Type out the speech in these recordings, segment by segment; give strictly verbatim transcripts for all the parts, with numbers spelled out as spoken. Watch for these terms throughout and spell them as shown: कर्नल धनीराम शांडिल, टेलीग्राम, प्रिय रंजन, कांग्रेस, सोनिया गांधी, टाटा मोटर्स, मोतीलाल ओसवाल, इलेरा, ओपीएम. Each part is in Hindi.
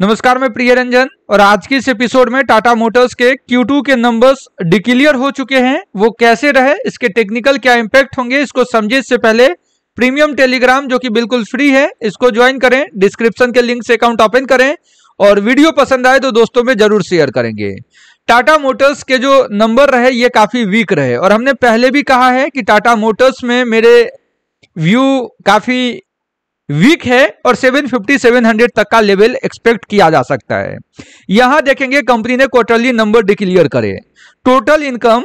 नमस्कार, मैं प्रिय रंजन और आज की इस एपिसोड में टाटा मोटर्स के क्यू टू के नंबर्स डिक्लेयर हो चुके हैं। वो कैसे रहे, इसके टेक्निकल क्या इम्पैक्ट होंगे, इसको समझे इससे पहले प्रीमियम टेलीग्राम जो कि बिल्कुल फ्री है, इसको ज्वाइन करें। डिस्क्रिप्शन के लिंक से अकाउंट ओपन करें और वीडियो पसंद आए तो दोस्तों में जरूर शेयर करेंगे। टाटा मोटर्स के जो नंबर रहे ये काफी वीक रहे और हमने पहले भी कहा है कि टाटा मोटर्स में मेरे व्यू काफी वीक है और सात सौ पचास से सात सौ तक का लेवल एक्सपेक्ट किया जा सकता है। यहां देखेंगे कंपनी ने क्वार्टरली नंबर डिक्लेयर करे। Total income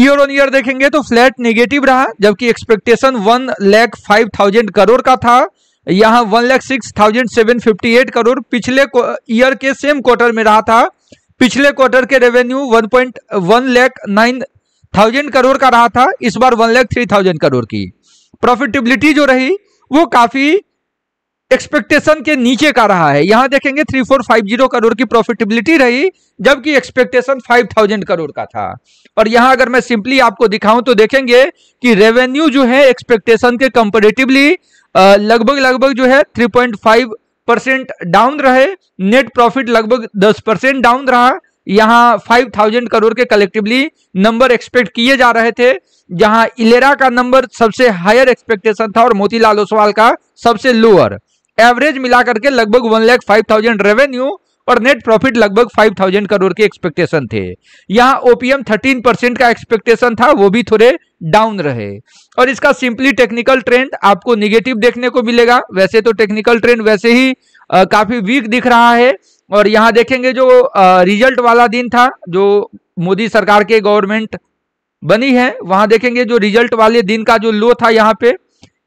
year on year देखेंगे तो फ्लैट नेगेटिव रहा, जबकि expectation one lakh five thousand crore का था, यहां one lakh six thousand seven fifty eight crore पिछले ईयर के सेम क्वार्टर में रहा था। पिछले क्वार्टर के revenue one point one lakh nine thousand crore का रहा था, इस बार one lakh three thousand crore की। प्रॉफिटेबिलिटी जो रही वो काफी एक्सपेक्टेशन के नीचे का रहा है। यहां देखेंगे चौंतीस सौ पचास करोड़ की प्रॉफिटेबिलिटी रही, जबकि एक्सपेक्टेशन पाँच हज़ार करोड़ का था। और यहां अगर मैं सिंपली आपको दिखाऊं तो देखेंगे कि रेवेन्यू जो है एक्सपेक्टेशन के कंपैरेटिवली लगभग लगभग जो है तीन पॉइंट पाँच परसेंट डाउन रहे। नेट प्रॉफिट लगभग दस परसेंट डाउन रहा। यहाँ पाँच हज़ार करोड़ के कलेक्टिवली नंबर एक्सपेक्ट किए जा रहे थे, जहां इलेरा का नंबर सबसे हायर एक्सपेक्टेशन था और मोतीलाल ओसवाल का सबसे लोअर। एवरेज मिलाकर के लगभग one lakh five thousand revenue और नेट प्रॉफिट लगभग फाइव थाउजेंड करोड़ के एक्सपेक्टेशन थे। यहाँ ओपीएम थर्टीन परसेंट का एक्सपेक्टेशन था, वो भी थोड़े डाउन रहे। और इसका सिंपली टेक्निकल ट्रेंड आपको निगेटिव देखने को मिलेगा। वैसे तो टेक्निकल ट्रेंड वैसे ही आ, काफी वीक दिख रहा है। और यहाँ देखेंगे जो रिजल्ट वाला दिन था, जो मोदी सरकार के गवर्नमेंट बनी है, वहां देखेंगे जो रिजल्ट वाले दिन का जो लो था, यहाँ पे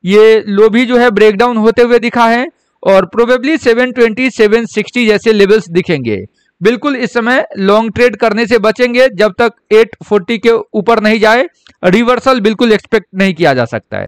ये लो भी जो है ब्रेकडाउन होते हुए दिखा है और प्रोबेबली सात सौ बीस, सात सौ साठ जैसे लेवल्स दिखेंगे। बिल्कुल इस समय लॉन्ग ट्रेड करने से बचेंगे, जब तक आठ सौ चालीस के ऊपर नहीं जाए। रिवर्सल बिल्कुल एक्सपेक्ट नहीं किया जा सकता है।